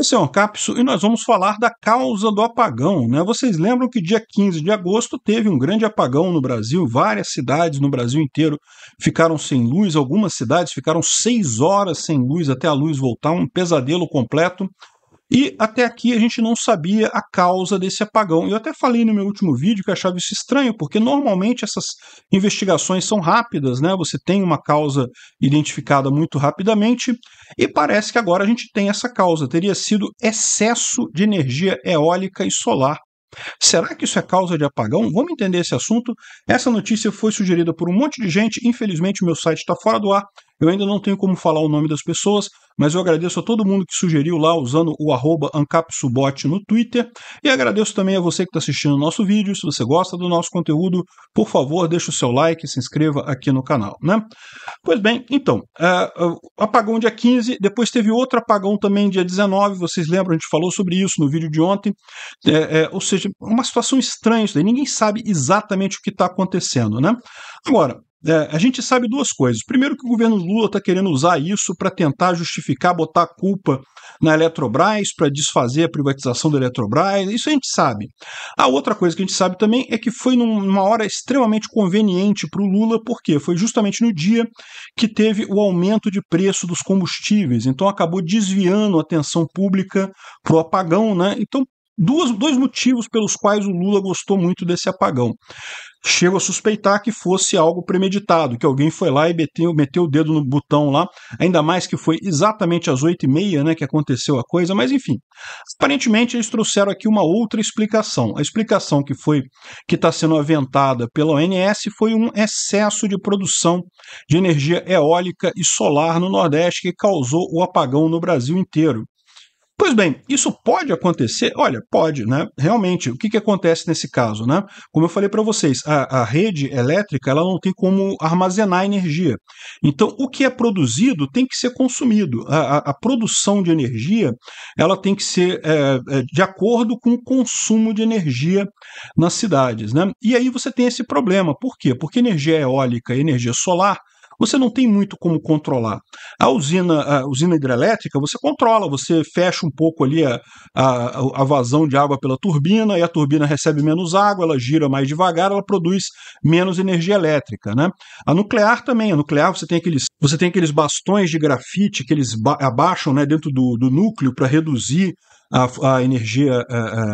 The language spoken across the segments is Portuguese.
Esse é o Ancapsu e nós vamos falar da causa do apagão, né? Vocês lembram que dia 15 de agosto teve um grande apagão no Brasil, várias cidades no Brasil inteiro ficaram sem luz, algumas cidades ficaram 6 horas sem luz até a luz voltar, um pesadelo completo. E até aqui a gente não sabia a causa desse apagão. Eu até falei no meu último vídeo que eu achava isso estranho, porque normalmente essas investigações são rápidas, né? Você tem uma causa identificada muito rapidamente e parece que agora a gente tem essa causa. Teria sido excesso de energia eólica e solar. Será que isso é causa de apagão? Vamos entender esse assunto. Essa notícia foi sugerida por um monte de gente. Infelizmente, meu site está fora do ar. Eu ainda não tenho como falar o nome das pessoas, mas eu agradeço a todo mundo que sugeriu lá usando o @Ancapsubot no Twitter. E agradeço também a você que está assistindo o nosso vídeo. Se você gosta do nosso conteúdo, por favor, deixa o seu like e se inscreva aqui no canal, né? Pois bem, então, apagão dia 15, depois teve outro apagão também dia 19, vocês lembram, a gente falou sobre isso no vídeo de ontem. Ou seja, uma situação estranha isso daí, ninguém sabe exatamente o que está acontecendo, né? Agora, a gente sabe duas coisas. Primeiro que o governo Lula está querendo usar isso para tentar justificar, botar a culpa na Eletrobras, para desfazer a privatização da Eletrobras, isso a gente sabe. A outra coisa que a gente sabe também é que foi numa hora extremamente conveniente para o Lula, porque foi justamente no dia que teve o aumento de preço dos combustíveis, então acabou desviando a atenção pública para o apagão, né? Então, dois motivos pelos quais o Lula gostou muito desse apagão. Chego a suspeitar que fosse algo premeditado, que alguém foi lá e meteu o dedo no botão lá, ainda mais que foi exatamente às 8h30, né, que aconteceu a coisa, mas enfim. Aparentemente eles trouxeram aqui uma outra explicação. A explicação que está sendo aventada pela ONS foi um excesso de produção de energia eólica e solar no Nordeste que causou o apagão no Brasil inteiro. Pois bem, isso pode acontecer? Olha, pode, né? Realmente, o que acontece nesse caso, né? Como eu falei para vocês, a rede elétrica ela não tem como armazenar energia. Então, o que é produzido tem que ser consumido. A produção de energia ela tem que ser de acordo com o consumo de energia nas cidades, né? E aí você tem esse problema. Por quê? Porque energia eólica e energia solar você não tem muito como controlar. A usina hidrelétrica você controla, você fecha um pouco ali a vazão de água pela turbina, e a turbina recebe menos água, ela gira mais devagar, ela produz menos energia elétrica, né? A nuclear também, a nuclear você tem aqueles bastões de grafite que eles abaixam, né, dentro do núcleo para reduzir a energia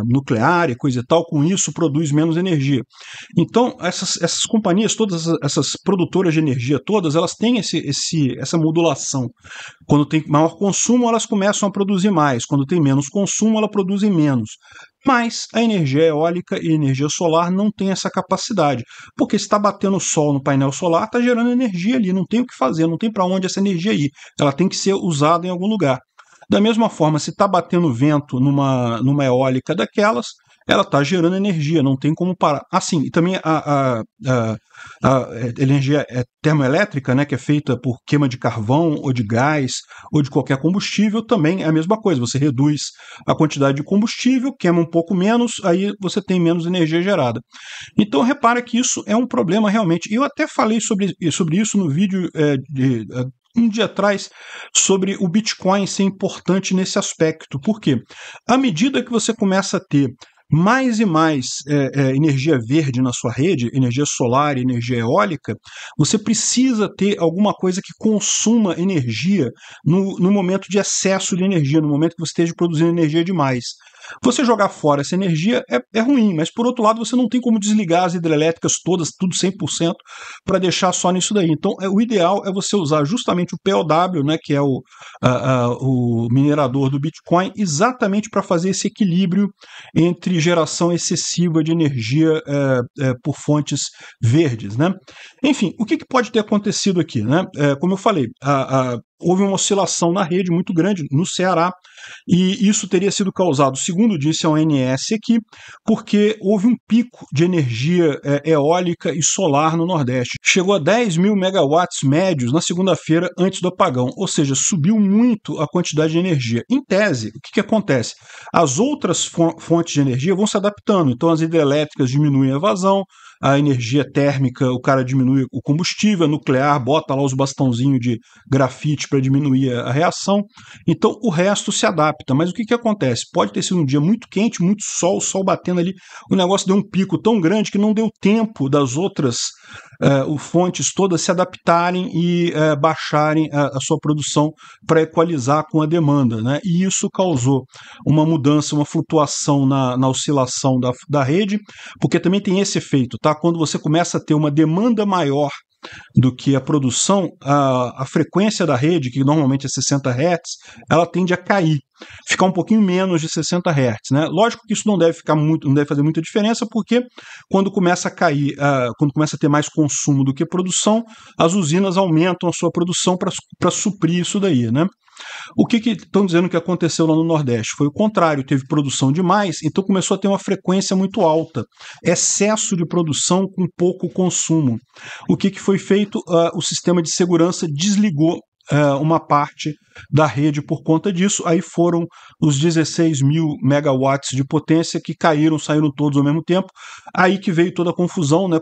nuclear e coisa e tal, com isso produz menos energia. Então, essas companhias, todas essas produtoras de energia todas, elas têm essa modulação. Quando tem maior consumo, elas começam a produzir mais. Quando tem menos consumo, elas produzem menos. Mas a energia eólica e a energia solar não tem essa capacidade, porque se está batendo sol no painel solar, está gerando energia ali, não tem o que fazer, não tem para onde essa energia ir. Ela tem que ser usada em algum lugar. Da mesma forma, se está batendo vento numa eólica daquelas, ela está gerando energia, não tem como parar. Assim, e também a energia termoelétrica, né, que é feita por queima de carvão, ou de gás, ou de qualquer combustível, também é a mesma coisa. Você reduz a quantidade de combustível, queima um pouco menos, aí você tem menos energia gerada. Então, repara que isso é um problema realmente. Eu até falei sobre isso no vídeo um dia atrás, sobre o Bitcoin ser importante nesse aspecto. Por quê? À medida que você começa a ter mais e mais energia verde na sua rede, energia solar e energia eólica, você precisa ter alguma coisa que consuma energia no momento de excesso de energia, no momento que você esteja produzindo energia demais. Você jogar fora essa energia é ruim, mas por outro lado você não tem como desligar as hidrelétricas todas, tudo 100%, para deixar só nisso daí. Então o ideal é você usar justamente o POW, né, que é o minerador do Bitcoin, exatamente para fazer esse equilíbrio entre geração excessiva de energia por fontes verdes, né? Enfim, o que pode ter acontecido aqui, né? Como eu falei, houve uma oscilação na rede muito grande no Ceará, e isso teria sido causado, segundo disse a ONS aqui, porque houve um pico de energia eólica e solar no Nordeste. Chegou a 10 mil megawatts médios na segunda-feira antes do apagão, ou seja, subiu muito a quantidade de energia. Em tese, o que acontece? As outras fontes de energia vão se adaptando, então as hidrelétricas diminuem a vazão, a energia térmica, o cara diminui o combustível, nuclear, bota lá os bastãozinhos de grafite para diminuir a reação. Então o resto se adapta. Mas o que acontece? Pode ter sido um dia muito quente, muito sol batendo ali. O negócio deu um pico tão grande que não deu tempo das outras fontes todas se adaptarem e baixarem a sua produção para equalizar com a demanda, né? E isso causou uma mudança, uma flutuação na oscilação da rede, porque também tem esse efeito, tá? Quando você começa a ter uma demanda maior do que a produção, a frequência da rede, que normalmente é 60 Hz, ela tende a cair, ficar um pouquinho menos de 60 Hz, né? Lógico que isso não deve fazer muita diferença, porque quando começa a cair, quando começa a ter mais consumo do que produção, as usinas aumentam a sua produção para suprir isso daí, né? O que estão dizendo que aconteceu lá no Nordeste? Foi o contrário, teve produção demais, então começou a ter uma frequência muito alta, excesso de produção com pouco consumo. O que foi feito? O sistema de segurança desligou uma parte da rede por conta disso. Aí foram os 16 mil megawatts de potência que saíram todos ao mesmo tempo. Aí que veio toda a confusão, né?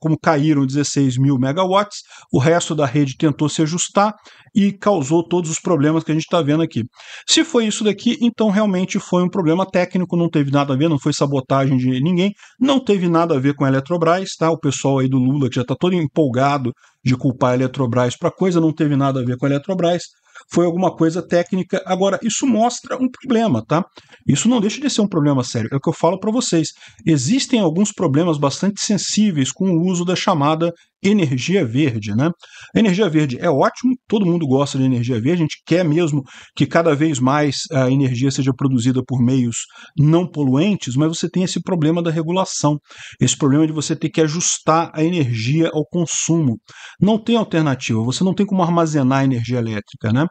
Como caíram 16 mil megawatts, o resto da rede tentou se ajustar e causou todos os problemas que a gente está vendo aqui. Se foi isso daqui, então realmente foi um problema técnico, não teve nada a ver, não foi sabotagem de ninguém, não teve nada a ver com a Eletrobras, tá? O pessoal aí do Lula que já está todo empolgado de culpar a Eletrobras para coisa, não teve nada a ver com a Eletrobras, foi alguma coisa técnica. Agora, isso mostra um problema, tá? Isso não deixa de ser um problema sério, é o que eu falo para vocês. Existem alguns problemas bastante sensíveis com o uso da chamada energia verde, né? A energia verde é ótimo, todo mundo gosta de energia verde, a gente quer mesmo que cada vez mais a energia seja produzida por meios não poluentes, mas você tem esse problema da regulação, esse problema de você ter que ajustar a energia ao consumo. Não tem alternativa, você não tem como armazenar energia elétrica, né?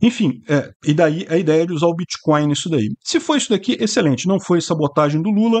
Enfim, e daí a ideia de usar o Bitcoin nisso daí. Se foi isso daqui, excelente, não foi sabotagem do Lula,